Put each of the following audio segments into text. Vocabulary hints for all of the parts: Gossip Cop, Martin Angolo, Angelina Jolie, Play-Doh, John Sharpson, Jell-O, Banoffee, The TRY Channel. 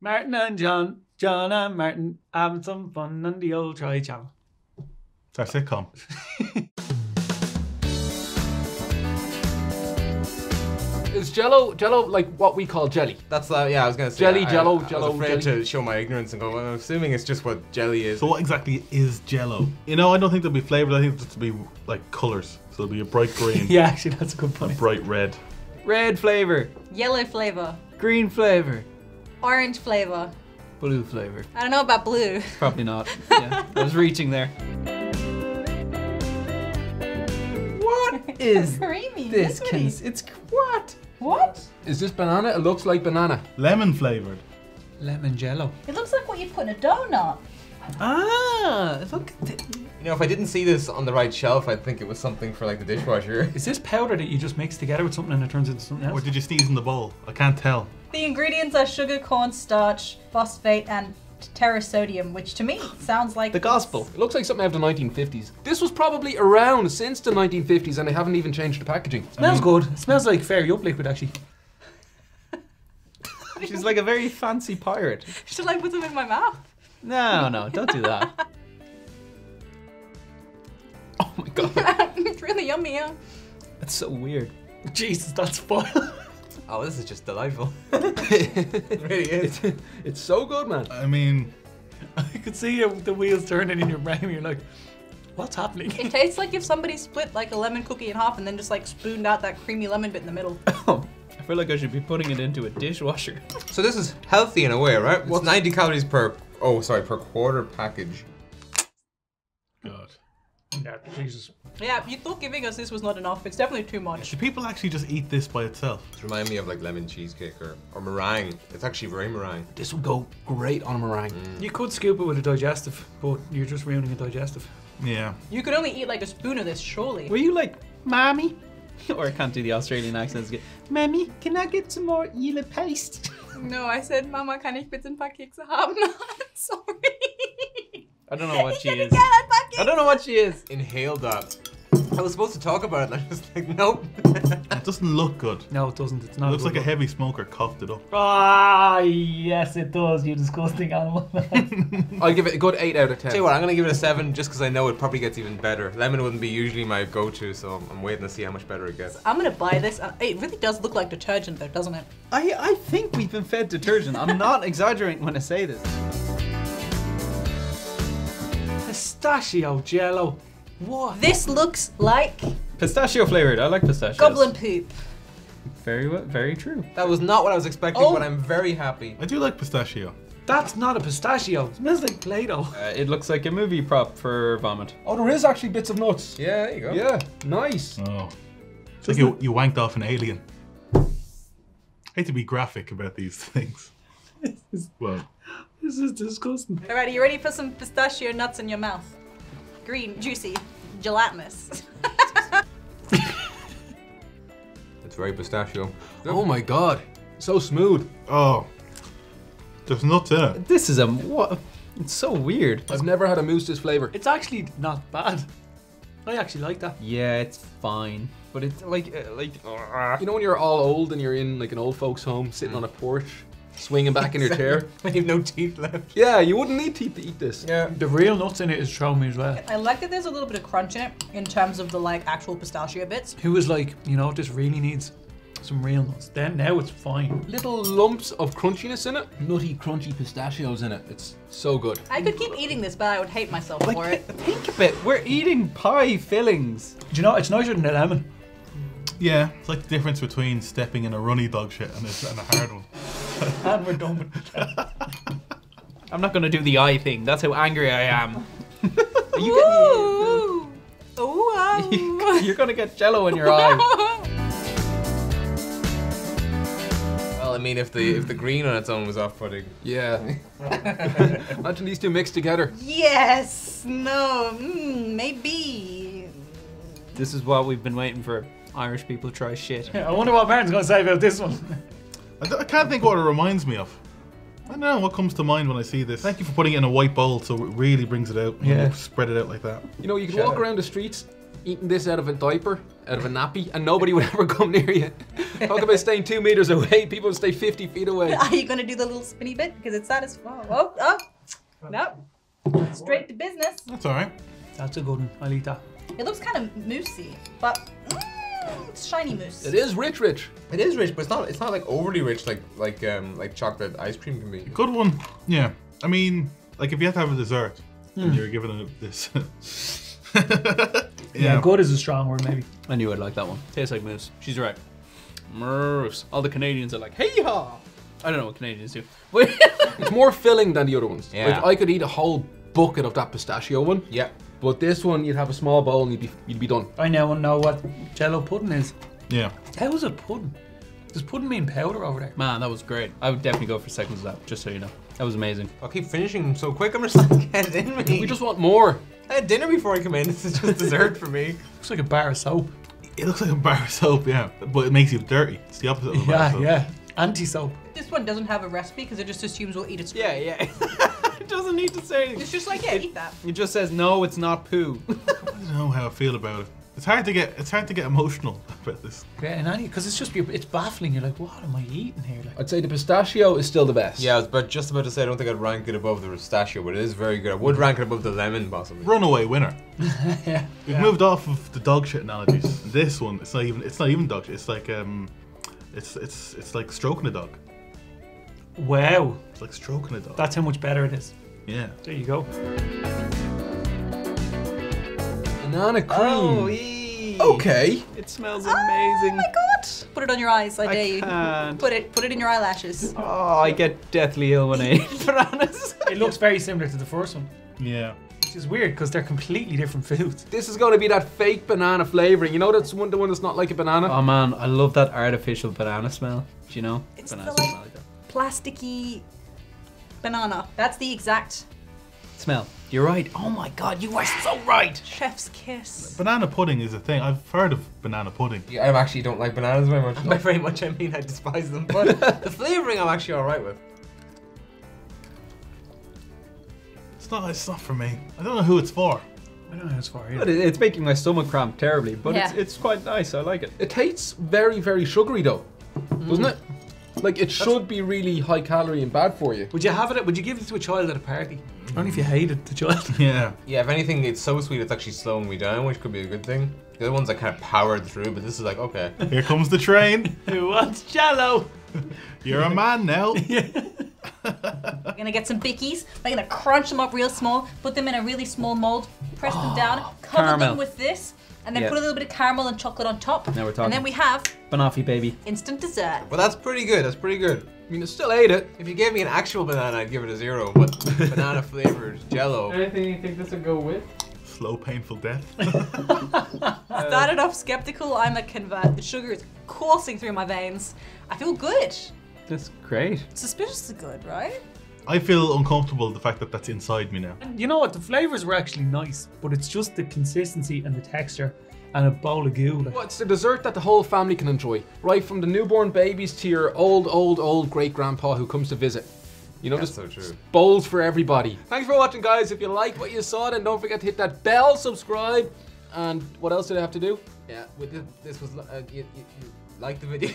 Martin and John, John and Martin, having some fun on the old Try Channel. It's our sitcom. Is Jell-O like what we call jelly? That's yeah, I was gonna say jelly, Jell-O. I was afraid to show my ignorance and go, well, I'm assuming it's just what jelly is. So what exactly is Jell-O? You know, I don't think there'll be flavors. I think there'll be like colors. So there'll be a bright green. Yeah, actually, that's a good point. A bright red. Red flavor. Yellow flavor. Green flavor. Orange flavor. Blue flavor. I don't know about blue. Probably not. Yeah, I was reaching there. What is creamy, this? It's what? What? Is this banana? It looks like banana. Lemon flavored. Lemon Jell-O. It looks like what you put in a donut. Ah, look. You know, if I didn't see this on the right shelf, I'd think it was something for like the dishwasher. Is this powder that you just mix together with something and it turns into something else? Or did you sneeze in the bowl? I can't tell. The ingredients are sugar, cornstarch, phosphate, and terrasodium, which to me sounds like the gospel. It looks like something out of the 1950s. This was probably around since the 1950s, and they haven't even changed the packaging. It smells good. It smells like Fairy Up liquid, actually. She's like a very fancy pirate. Should I put them in my mouth? No, no, don't do that. Oh my god. It's really yummy, yeah. That's so weird. Jesus, that's fun. Oh, this is just delightful. It really is. It's so good, man. I mean, I could see the wheels turning in your brain. You're like, what's happening? It tastes like if somebody split like a lemon cookie in half and then just like spooned out that creamy lemon bit in the middle. Oh, I feel like I should be putting it into a dishwasher. So this is healthy in a way, right? What's 90 calories per quarter package. God. Yeah, Jesus. Yeah, you thought giving us this was not enough. It's definitely too much. Do people actually just eat this by itself? It reminds me of like lemon cheesecake or meringue. It's actually very meringue. This would go great on a meringue. Mm. You could scoop it with a digestive, but you're just ruining a digestive. Yeah. You could only eat like a spoon of this, surely. Were you like, mommy? Or I can't do the Australian accents. Mommy, can I get some more yellow paste? No, I said, Mama, kann ich bitte ein paar Kekse haben? Sorry. I don't know what she is. I don't know what she is. Inhale that. I was supposed to talk about it, and I was like, nope. It doesn't look good. No, it doesn't. It's not. It looks like a heavy smoker coughed it up. Ah, yes, it does. You disgusting animal. I'll give it a good 8 out of 10. Tell you what, I'm gonna give it a 7 just because I know it probably gets even better. Lemon wouldn't be usually my go-to, so I'm waiting to see how much better it gets. I'm gonna buy this. It really does look like detergent, though, doesn't it? I think we've been fed detergent. I'm not exaggerating when I say this. Pistachio Jell-O. What? This looks like pistachio flavored. I like pistachios. Goblin poop. Very, very true. That was not what I was expecting, but I'm very happy. I do like pistachio. That's not a pistachio. It smells like Play-Doh. It looks like a movie prop for vomit. Oh, there is actually bits of nuts. Yeah, there you go. Yeah, nice. Oh, it's like you wanked off an alien. I hate to be graphic about these things. Well, this is disgusting. All right, are you ready for some pistachio nuts in your mouth? Green, juicy, gelatinous. It's very pistachio. Oh my god, so smooth. Oh, there's nuts in it. This is what? It's so weird. I've never had a mousse this flavor. It's actually not bad. I actually like that. Yeah, it's fine, but it's you know when you're all old and you're in like an old folks home, sitting on a porch. Swinging back in your chair. When you've no teeth left. Yeah, you wouldn't need teeth to eat this. Yeah. The real nuts in it is throwing me as well. I like that there's a little bit of crunch in it in terms of the like actual pistachio bits. Who was like, you know, this really needs some real nuts. Then now it's fine. Little lumps of crunchiness in it. Nutty, crunchy pistachios in it. It's so good. I could keep eating this, but I would hate myself for it. Think of it. We're eating pie fillings. Do you know, it's nicer than a lemon. Yeah, it's like the difference between stepping in a runny dog shit and a hard one. And we're done with it. I'm not gonna do the eye thing. That's how angry I am. Ooh, you're gonna get Jell-O in your eye. Well, I mean, if the green on its own was off-putting. Yeah. Imagine these two mixed together. Yes. No. Maybe. This is what we've been waiting for. Irish people try shit. I wonder what Martin's gonna say about this one. I can't think what it reminds me of. I don't know what comes to mind when I see this. Thank you for putting it in a white bowl so it really brings it out. Yeah. Spread it out like that. You know, you can walk around the streets eating this out of a diaper, out of a nappy, and nobody would ever come near you. Talk about staying 2 meters away, people would stay 50 feet away. Are you gonna do the little spinny bit? Because it's not as, oh, oh, no. Straight to business. That's all right. That's a good one, I'll eat that. It looks kind of moussey, but it's shiny mousse. It is rich. It is rich, but it's not like overly rich like chocolate ice cream can be. Good one, yeah. I mean, like if you have to have a dessert, and you're giving it this. Yeah, good is a strong word, maybe. I knew I'd like that one. Tastes like mousse. She's right. Mousse. All the Canadians are like, hey-haw. I don't know what Canadians do. It's more filling than the other ones. Yeah. Like, I could eat a whole bucket of that pistachio one. Yeah. But this one, you'd have a small bowl and you'd be done. I now know what Jell-O pudding is. Yeah. How is it pudding? Does pudding mean powder over there? Man, that was great. I would definitely go for seconds of that, just so you know. That was amazing. I'll keep finishing them so quick, I'm just like, get it in me. We just want more. I had dinner before I come in. This is just dessert for me. Looks like a bar of soap. It looks like a bar of soap, yeah. But it makes you dirty. It's the opposite of a bar of soap. Yeah. Anti-soap. This one doesn't have a recipe because it just assumes we'll eat it straight. Yeah. It doesn't need to say anything. It's just like, yeah, eat that. It just says, no, it's not poo. I don't know how I feel about it. It's hard to get emotional about this. Yeah, and because it's just, it's baffling. You're like, what am I eating here? Like, I'd say the pistachio is still the best. Yeah, I was just about to say, I don't think I'd rank it above the pistachio, but it is very good. I would rank it above the lemon, possibly. Runaway winner. Yeah. We've moved off of the dog shit analogies. This one, it's not even dog shit. It's like, it's like stroking a dog. Wow. It's like stroking a dog. That's how much better it is. Yeah. There you go. Banana cream. Oh, ee. Okay. It smells amazing. Oh my god. Put it on your eyes, I dare you. Can't. Put it in your eyelashes. Oh, I get deathly ill when I eat bananas. It looks very similar to the first one. Yeah. Which is weird because they're completely different foods. This is going to be that fake banana flavoring. You know that's the one that's not like a banana? Oh man, I love that artificial banana smell. Do you know? It's banana smell like that. Plasticky banana. That's the exact smell. You're right. Oh my god, you are so right. Chef's kiss. Banana pudding is a thing. I've heard of banana pudding. Yeah, I actually don't like bananas very much. By very much, I mean I despise them. But the flavoring I'm actually all right with. It's not for me. I don't know who it's for. I don't know who it's for either. But it's making my stomach cramp terribly, but yeah. It's quite nice. I like it. It tastes very, very sugary though, doesn't it? Like, should be really high calorie and bad for you. Would you have it? Would you give it to a child at a party? Only if you hated the child. Yeah. Yeah, if anything, it's so sweet it's actually slowing me down, which could be a good thing. The other ones I kind of powered through, but this is like, okay. Here comes the train. Who wants Jell-O? You're a man now. Yeah. We're gonna get some bickies. We're gonna crunch them up real small, put them in a really small mold, press them down, cover them with this. And then put a little bit of caramel and chocolate on top. Now we're talking. And then we have Banoffee, baby. Instant dessert. Well, that's pretty good. That's pretty good. I mean, I still ate it. If you gave me an actual banana, I'd give it a 0. But banana flavored Jell-O. Anything you think this would go with? Slow, painful death. Started off skeptical. I'm a convert. The sugar is coursing through my veins. I feel good. That's great. Suspiciously good, right? I feel uncomfortable the fact that that's inside me now. You know what? The flavors were actually nice, but it's just the consistency and the texture and a bowl of goo. Well, it's a dessert that the whole family can enjoy, right from the newborn babies to your old great-grandpa who comes to visit. You know, that's so true. Bowls for everybody. Thanks for watching, guys. If you like what you saw, then don't forget to hit that bell, subscribe, and what else did I have to do? Yeah, with this was you like the video.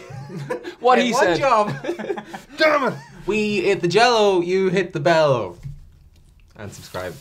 What he said. One job. Damn it. We hit the Jell-O, you hit the bell. And subscribe.